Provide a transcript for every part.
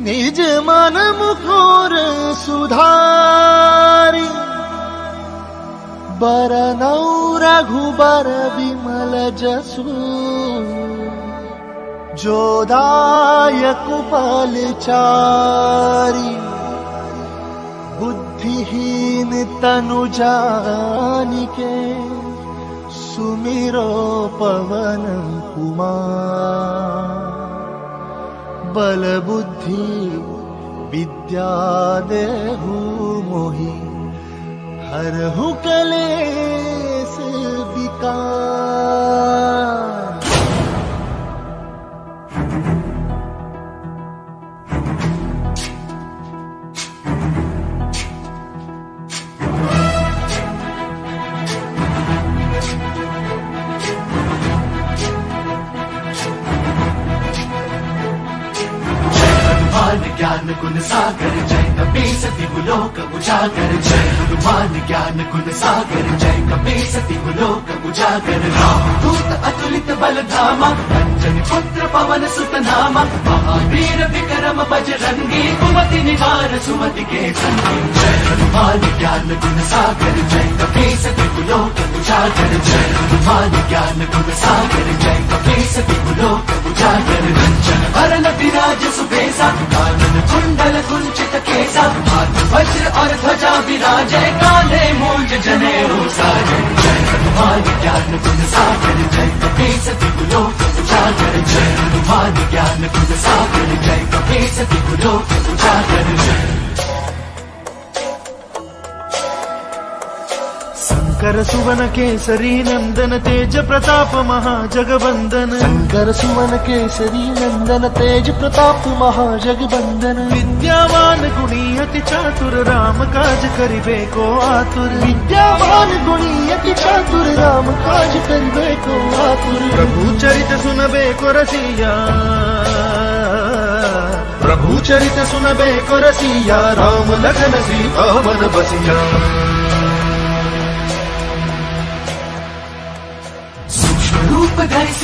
निज मन मुखोर सुधारी, बरनौ रघुबर विमल जसु, जो दायक उपलचारी। बुद्धिहीन तनु जानिके, सुमिरो पवन कुमार। बल बुद्धि विद्या देहु मोहि, हरहु कलेश विकार। ज्ञान गुण सागर जय, कपी सती लोक उजागर जय। हनुमान ज्ञान गुण सागर जय, कपी सती लोक उजागर। दूत अतुलित बल धामा, अंजनी पुत्र पवन सुत नामा। महावीर विक्रम बजरंगी, कुमति निवार सुमति के संगी। जय हनुमान ज्ञान गुण सागर जय, कपी सती लोक उजागर जय। हनुमान ज्ञान गुण सागर जय, कपी सती लोक उजागर। हरन विराज सुबेसा, कुंडल कुंचित केसा। हाथ वज्र और ध्वजा विराजे, काले मूंज जनेऊ साजे। जय हनुमान ज्ञान गुण सागर जय, कपी सती लोक उजागर। जय हनुमान ज्ञान गुण सागर जय, कपी सती लोक उजागर। शंकर सुवन केसरी नंदन, तेज प्रताप महाजगवंदन। शंकर सुवन केसरी नंदन, तेज प्रताप महाजगवंदन। विद्यावान गुणी अति चातुर, राम काज करिबे को आतुर। विद्यावान गुणी अति चातुर, राम काज करिबे को आतुर। प्रभु चरित सुनबे को रसिया, प्रभु चरित सुनबे को रसिया। राम लखन सीता मन बसिया।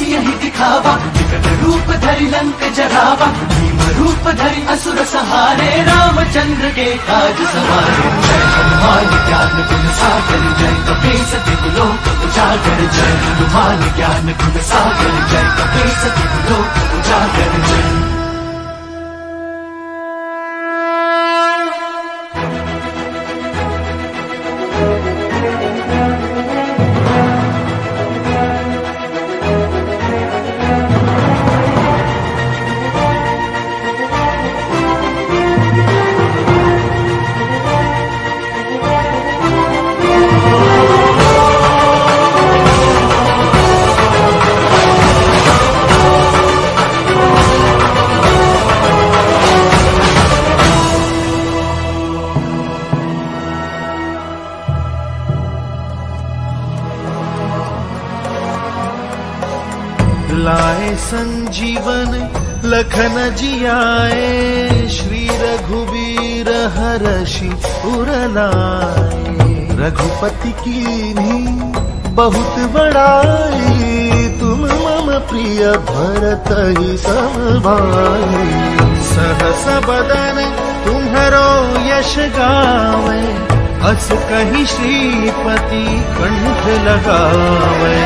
यही दिखावा, विकट रूप धरि लंक जरावा। भीम रूप धरि असुर सहारे, रामचंद्र के काज सवारे। जय हनुमान ज्ञान गुण सागर जय, कपी सती लोक उजागर। जय हनुमान ज्ञान गुण सागर जय, कपी सती लोक उजागर। जय संजीवन लखन जियाए, श्री रघुबीर हरषि उर लाए। रघुपति कीन्ही बहुत बड़ाई, तुम मम प्रिय भरत ही सम भाई। सहस बदन तुम्हरो यश गावे, अस कहि श्रीपति कंठ लगावे।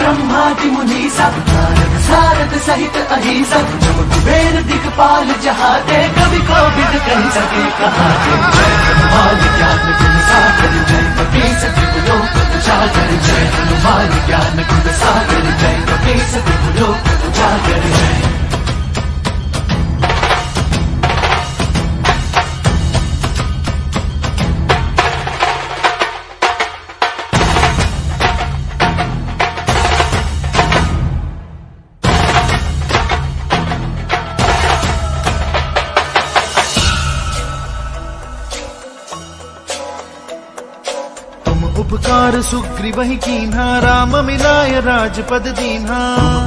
ब्रह्मादि मुनीसा, नारद सारद सहित अहिसा। जो कुबेर दिखपाल जहाते, कवि कोविद कहि सके कहाते। जय हनुमान ज्ञान गुण सागर जय, कपी सती लोक उजागर। जय हनुमान ज्ञान गुण सागर जय, कपी सती लोक उजागर। जय उपकार सुग्रीवहि कीन्हा, राम मिलाय राजपद दीन्हा।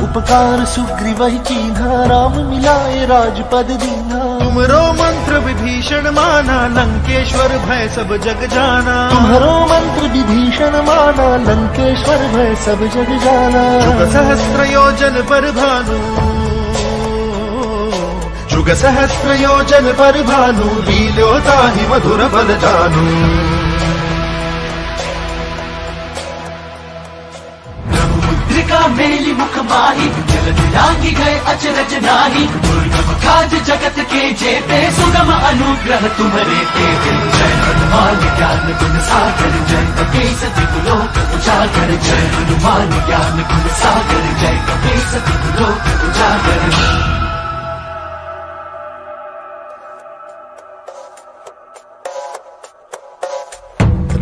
उपकार सुग्रीवहि कीन्हा, राम मिलाय राजपद दीन्हा। तुम्हरो मंत्र विभीषण माना, लंकेश्वर भय सब जग जाना। तुम्हरो मंत्र विभीषण माना, लंकेश्वर भय सब जग जाना। जुग सहस्र योजन पर भानु, जुग सहस्र योजन पर भानु। लील्योता ही मधुर बल जानु। प्रभु मुद्रिका मेली मुख माही, जलद लागी गए अचरज नाही। दुर्गम काज जगत के जेते, सुगम अनुग्रह तुम्हारे तेते। जय हनुमान ज्ञान गुण सागर, जय कपीस त्रिपुलोक उजागर। जय हनुमान ज्ञान गुण सागर, जय कपीस त्रिपुलोक उजागर।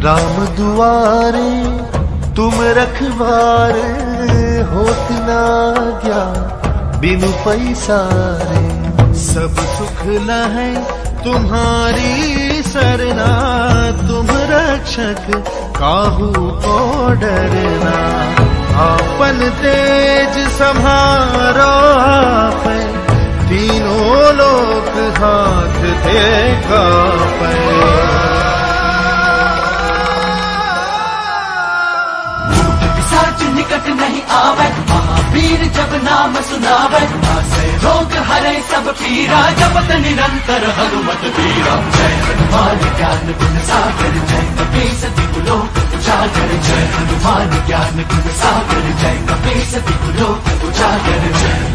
राम दुआरे तुम रखवारे, होत ना आज्ञा बिनु पैसारे। सब सुख लहै तुम्हारी सरना, तुम रक्षक काहू को डरना। आपन तेज सम्हारो आपै, तीनों लोक हाथ ते कापै। निकट नहीं आवे, महावीर जब नाम सुनावे। आसे रोग हरे सब पीरा, जपत निरंतर हनुमत वीरा। जय हनुमान ज्ञान गुण सागर, जय कपीस त्रिपुलोक उजागर। जय हनुमान ज्ञान गुण सागर, जय कपीस त्रिपुलोक उजागर। जय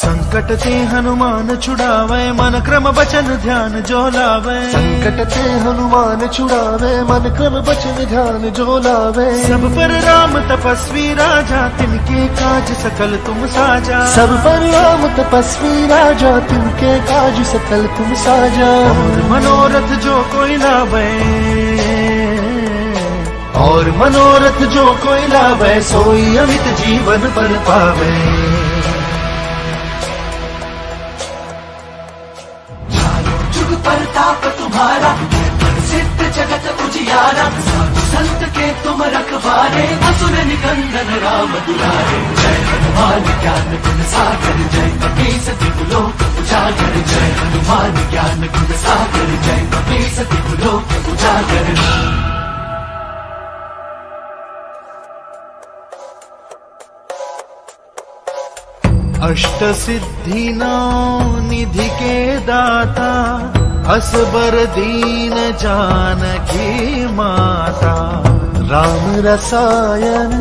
संकट ते हनुमान छुड़ावे, मन क्रम बचन ध्यान जो लावे। संकट ते हनुमान छुड़ावे, मन क्रम बचन ध्यान जो लावे। सब पर राम तपस्वी राजा, तिनके काज सकल तुम साजा। सब पर राम तपस्वी राजा, तिनके काज सकल तुम साजा। और मनोरथ जो कोई लावे, और मनोरथ जो कोई लावे। सोई अमित जीवन पर पावे। परताप तुम्हारा, सिद्ध जगत उजियारा। साधु संत के तुम रखवारे, असुर निकंदन राम दुलारे। जय हनुमान ज्ञान गुण सागर, जय कपीस त्रिपुलोक उजागर। जय हनुमान ज्ञान गुण सागर, जय कपीस त्रिपुलोक उजागर। अष्ट सिद्धि नौ निधि के दाता, असबर दीन जानकी माता। राम रसायन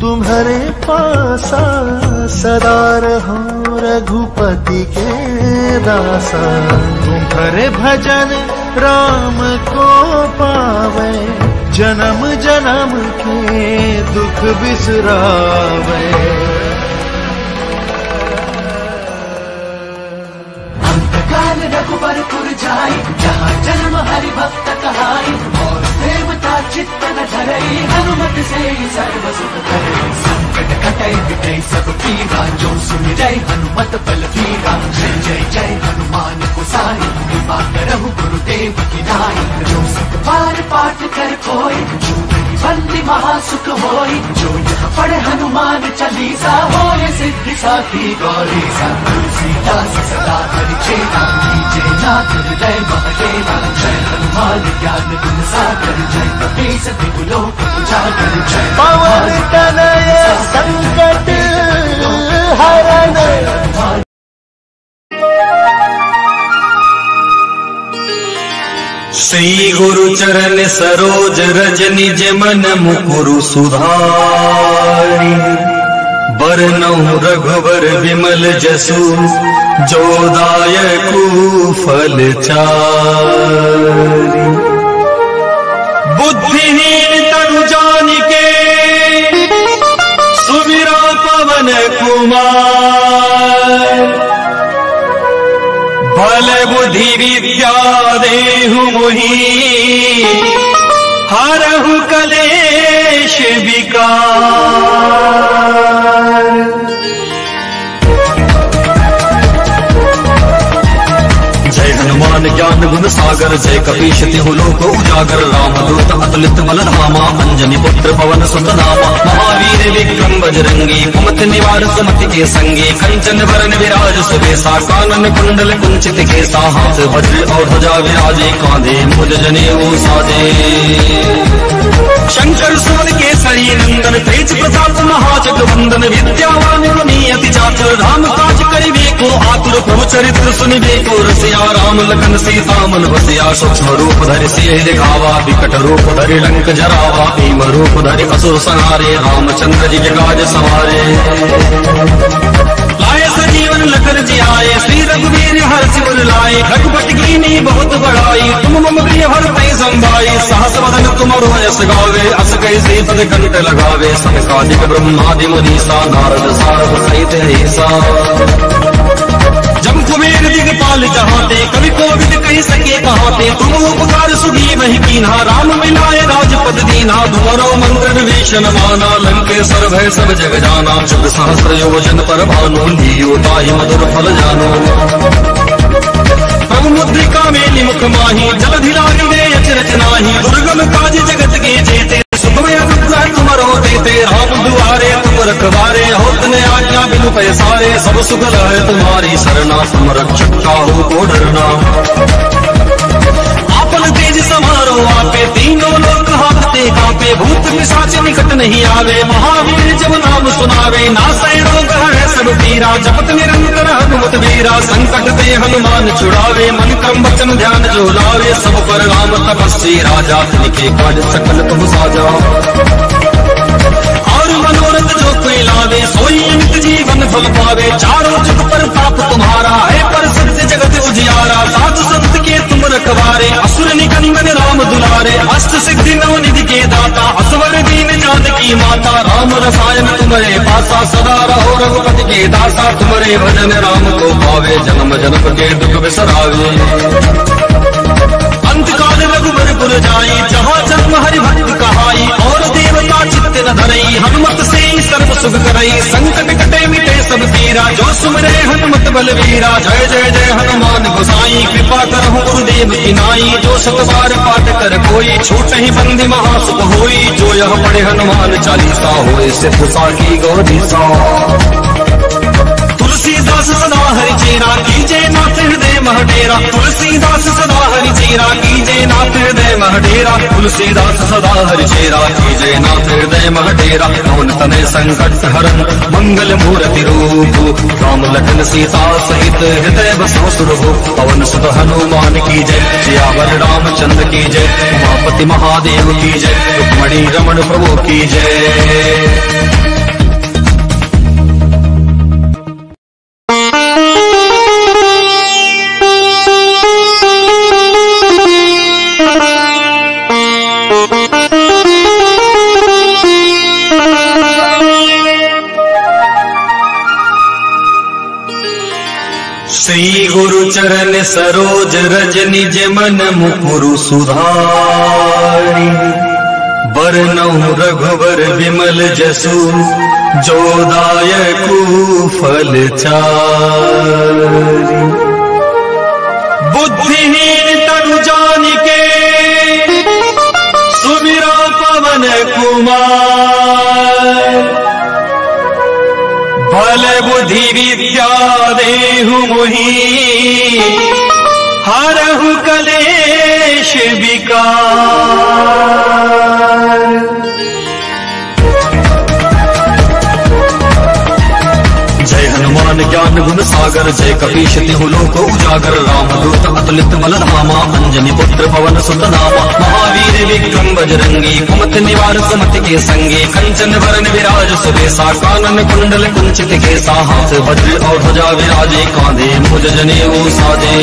तुम्हारे पासा, सदा रहूं रघुपति के दासा। तुम्हारे भजन राम को पावे, जन्म जन्म के दुख बिसरावे। रघुबर पुर जाई, जहाँ जन्म हरि भक्त कहाई। और देवता चित्त न धरई, हनुमत से ही सर्व सुख करई। संकट कटै मिटै सब पीरा, जो सुमिरै हनुमत बल बीरा। जय जय जय हनुमान गोसाई, कृपा करहु गुरुदेव की नाई। जो सब पार पाठ कर कोई, जो नहीं बंदी महासुख होई। जो यह पढ़े हनुमान चालीसा, होय सिद्धि साखी गौरीसा। तुलसीदास सदा हरि चेता, हृदय महादेवा। जय हनुमान ज्ञान गुण सागर, जय कपीस त्रिपुलोक उजागर। जय पवन तनय संकट हरण। श्री गुरु चरण सरोज रज, निज मन मुकुरु सुधारि। बरनहुँ रघुबर विमल जसु, जो दायकु फल चारि। बुद्धिहीन तनु जानिके, सुमिरा पवन कुमार। बल बुद्धि विद्या देहु मोहि, हरहु कलेश विकार। ज्ञान गुण सागर जय कपीश तिहु लोक उजागर रामदूत अतुलित बलधामा अंजनी पुत्र पवन सुत नामा महावीर विक्रम बजरंगी कुमति निवार सुमति के संगी कंचन बरन विराज सुबेसा कानन कुंडल कुंचित केसा हाथ वज्र और ध्वजा विराजे कांधे मुज जनेऊ साजे शंकर सुवन केसरी नंदन तेज प्रताप महाजगवंदन विद्यावान गुणी अति चातुर राम काज करिबे को आतुर प्रभु चरित्र सुनिबे को रसिया राम लखन सीता मन बसिया सूक्ष्म रूप धरि सियहि दिखावा विकट रूप धरि लंक जरावा भीम रूप धरि असुर संहारे रामचंद्र जी के काज संवारे लाए सजीवन लखन जी आए श्री रघुवीर हर्षि उर लाए रघुपति कीन्ही बहुत बड़ाई तुम मम प्रिय हर पै संभाई सहस वदन तुम यश गावे अस कहि सीतत कंठ लगावे सनकादिक ब्रह्मादि मुनीसा नारद सारद सहित सा जम कुबेर दिगपाल जहाते कवि कोविद कहि सके कहाते तुम उपकार सुग्रीव ही कीन्हा राम मिलाए राजपद दीन्हा धुमरो मंगल वेशन माना लंकेश्वर भय सब जग जाना जुग सहस्र योजन पर भानु लियो ताहि मधुर फल जानो प्रभु मुद्रिका मेलि मुख माहि जलधि लारि दे अच रचनाहि दुर्गम काज जगत के जेते सुगमय अनुग्रह तुमरो देते राम दुआरे तुम रखवारे होतने आज्ञा बिनु पै सारे सब सुख रहे तुम्हारी शरणा तुम रक्षक काहू को डरना आपन तेज समारो आपे तीनों लोक हांकते कांपे भूत पिशाच निकट नहीं आवे महावीर जब नाम सुनावे नासै रोग हरय सब पीरा जपत निरंतर हनुमत वीरा संकट ते हनुमान छुड़ावे मन क्रम वचन ध्यान जो लावे सब पर राम तपस्वी राजा तिनके काज सकल तुम साजा मनोरथ जो कोई लावे सोई अमित जीवन फल पावे चारों जुग पर ताप तुम्हारा है पर सत्य जगत उजियारा साधु संत के तुम रखवारे असुर निकंदन राम दुलारे अष्ट सिद्धि नव निधि के दाता असवर दीन जानकी माता राम रसायन तुम्हारे पासा सदा रहो रघुपति के दासा तुम्हारे भजन राम को पावे जन्म जन्म के दुख बिसरावे अंतकाल रघुबर पुर जाई जहाँ जन्म हरि भक्त कहाई और देवता चित्त न धरई हनुमत से ही सर्व सुख करई संकट कटे मिटे सब पीरा जो सुमरे हनुमत बलवीरा जय जय जय हनुमान गोसाई कृपा करहु गुरुदेव की नाई जो शत बार पाठ कर कोई छूटहि बंदी महासुख होई जो यह पढ़े हनुमान चालीसा होय सिद्ध साखी गौरी सा तुलसीदास सदा हरि चेरा कीजे नाथ हृदय मह डेरा तुलसीदास सदा हरि चेरा कीजे नाथ हृदय मह डेरा तुलसीदास सदा हरि चेरा कीजे नाथ हृदय मह डेरा पवन तनय संकट हरन मंगल मूर्ति रूप राम लखन सीता सहित हृदय बसो सुरभु पवन सुत हनुमान की जय सियावर रामचंद्र की जय उमापति महादेव की जय रुक्मणी रमण प्रभु की जय। चरण सरोज रज निज मन मुकुरु सुधारि बरनहुँ रघुबर विमल जसु जो दायकु फल चारि बुद्धिहीन तनु जानिके सुमिरो पवन कुमार बल बुद्धि विद्या देहु मोहि हरहु कलेश विकार जय हनुमान ज्ञान गुण सागर जय कपीश तिहु लोक उजागर रामदूत अतुलित बलधामा अंजनी पुत्र पवन सुत नामा महावीर विक्रम बजरंगी कुमति निवार सुमति के संगी कंचन बरन विराज सुबेसा कानन कुंडल कुंचित केसा हाथ वज्र और ध्वजा विराजे कांधे मुज जनेऊ साजे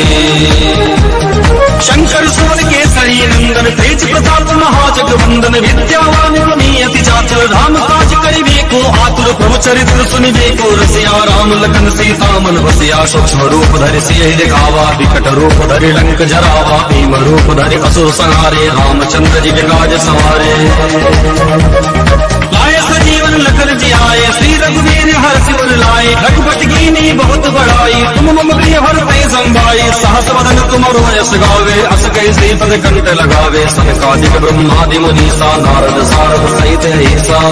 शंकर सुवन केसरी नंदन तेज प्रताप महाजगवंदन विद्यावान गुणी अति चातुर राम काज करिबे को आतुर प्रभु चरित्र सुनिबेको रसिया राम लखन सीता मन बसिया सूक्ष्म रूप धरि सिंह दिखावा विकट रूप धरि लंक जरावा भीम रूप धरि असुर संहारे रामचंद्र जी काज सवारे लाए सजीवन लखन जी आए श्री रघुवीर हर सिर लाए रघुपति कीन्ही बहुत बड़ाई तुम मम प्रिय हरते संभाई सहस वदन तुमरो यश गावे अस कहि सीतन कंठ लगावे सनकादिक ब्रह्मादि मुनीसा नारद सारद सहित ईसा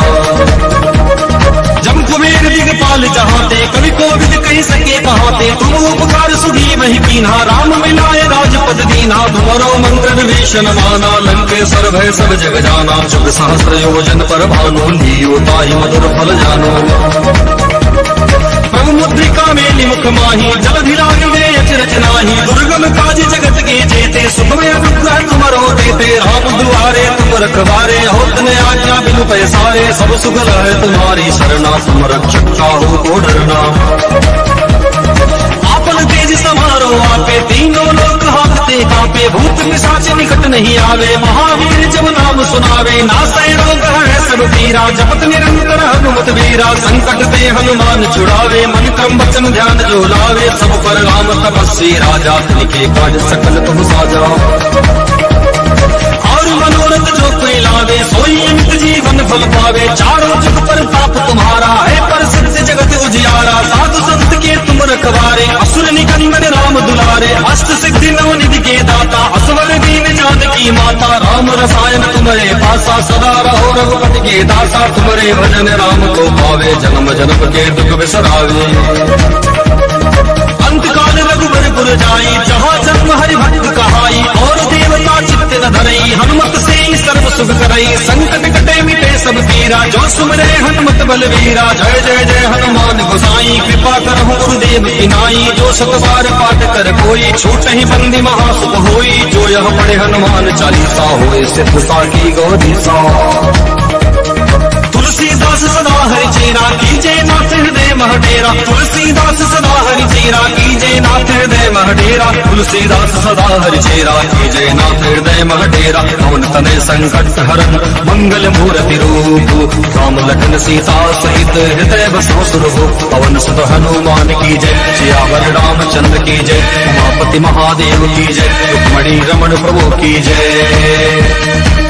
जम कुबेर दिगपाल जहाते कवि कोविद कहि सके कहाते तुम उपकार सुग्रीव ही कीन्हा राम मिलाए राजपद दीन्हा तुम्हारो मंगल विभीषण माना लंकेश्वर भय सब जग जाना जुग सहस्र योजन पर भानु लियो ताहि मधुर फल जानो मुद्रिका मेली मुख माही जलधिराग में यच रचनाही दुर्गम काज जगत के जेते सुखमय अनुग्रह तुम्हरो देते राम दुआरे तुम रखवारे होत ने आज्ञा बिनु पैसारे सब सुख लहै तुम्हारी शरणा तुम रक्षक काहू को डरना आपन तेज समारो आपे तीनों लोक हांकते कांपे भूत पिशाच निकट नहीं आवे महावीर जब नाम सुनावे नासै रोग हरै सब पीरा जपत निरंतर हनुमत वीरा संकट ते हनुमान छुड़ावे मन क्रम वचन ध्यान जो लावे सब पर राम तपस्वी राजा तिनके काज सकल तुम साजा और मनोरथ जो कोई लावे सोई अमित जीवन फल पावे चारों जुग पर ताप तुम्हारा है प्रसिद्ध जगत उजियारा साधु संत के तुम रखवारे असुर निकंदन राम दुलारे अष्ट सिद्धि नव निधि के दाता असवर दीन जानकी माता राम रसायन तुम्हारे पासा सदा रहो रघुपति के दासा तुम्हारे भजन राम को पावे जन्म जन्म के दुख बिसरावे अंत काल रघुबर पुर जाई जहाँ जन्म हरि भक्त कहाई और देवता चित्त न धरई हनुमत से सर्व सुख करई संकट कटे मिटे सब पीरा जो सुमरे हनुमत बलवीरा जय जय जय हनुमान गोसाई कृपा करहु गुरुदेव बिनाई जो शत बार पाठ कर कोई छूटहि बंदी महासुख होई जो यह पढ़े हनुमान चालीसा होय सिद्ध साखी गौरीसा तुलसीदास सदा हरि चेरा कीजे नाथ हृदय मह डेरा तुलसीदास सदा हरि चेरा कीजे नाथ हृदय मह डेरा तुलसीदास सदा हरि चेरा कीजे नाथ हृदय मह डेरा पवन तनय संकट हरन मंगल मूर्ति रूप राम लखन सीता सहित हृदय बसो सुरभु पवन सुत हनुमान की जय सियावर रामचंद्र की जय उमापति महादेव की जय रुक्मणी रमण प्रभु की जय।